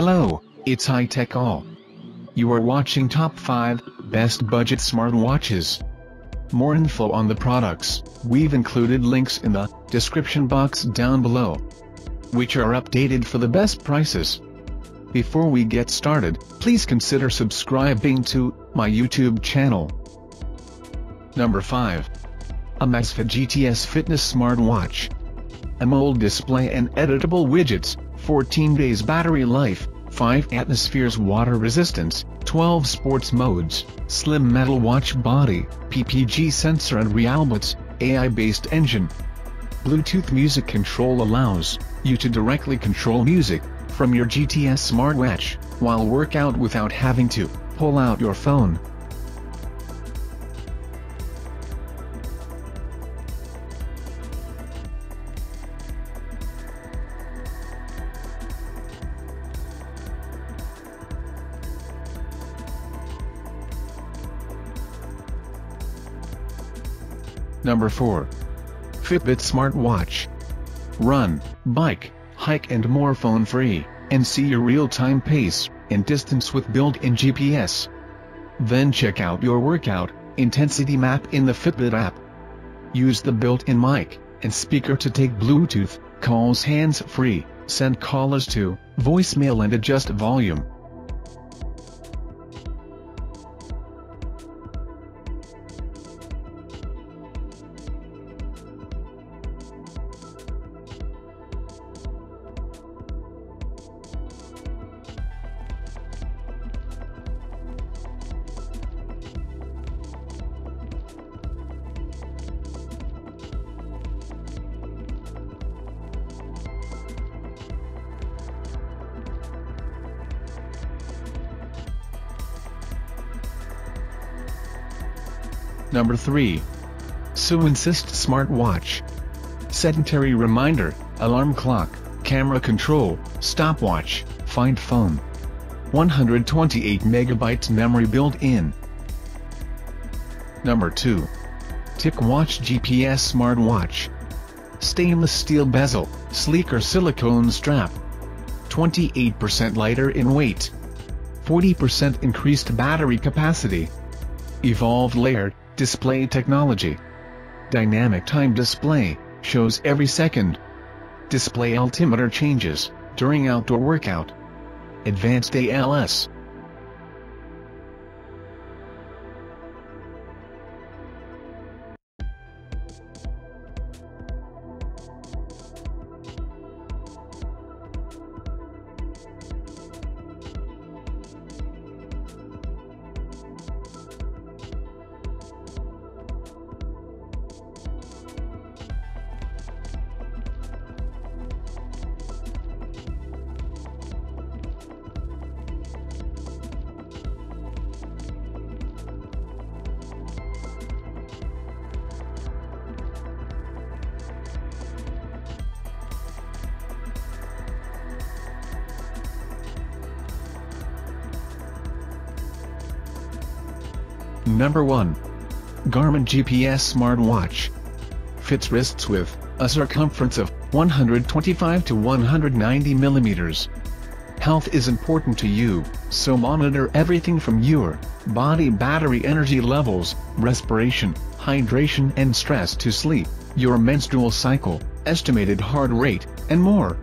Hello, it's HiTechAll. You are watching Top 5 Best Budget Smartwatches. More info on the products, we've included links in the description box down below, which are updated for the best prices. Before we get started, please consider subscribing to my YouTube channel. Number 5. Amazfit GTS Fitness Smartwatch. AMOLED display and editable widgets, 14 days battery life, 5 atmospheres water resistance, 12 sports modes, slim metal watch body, PPG sensor and Realme AI-based engine. Bluetooth music control allows you to directly control music from your GTS smartwatch while workout without having to pull out your phone. Number 4. Fitbit Smartwatch. Run, bike, hike and more phone free, and see your real-time pace and distance with built-in GPS. Then check out your workout intensity map in the Fitbit app. Use the built-in mic and speaker to take Bluetooth calls hands-free, send callers to voicemail and adjust volume. Number 3. Suinsist Smartwatch. Sedentary reminder, alarm clock, camera control, stopwatch, find phone. 128 MB memory built in. Number 2. Ticwatch GPS Smartwatch. Stainless steel bezel, sleeker silicone strap. 28% lighter in weight. 40% increased battery capacity. Evolved layered display technology. Dynamic time display, shows every second. Display altimeter changes during outdoor workout. Advanced ALS. Number 1. Garmin GPS Smartwatch. Fits wrists with a circumference of 125 to 190 millimeters. Health is important to you, so monitor everything from your body battery energy levels, respiration, hydration and stress to sleep, your menstrual cycle, estimated heart rate, and more.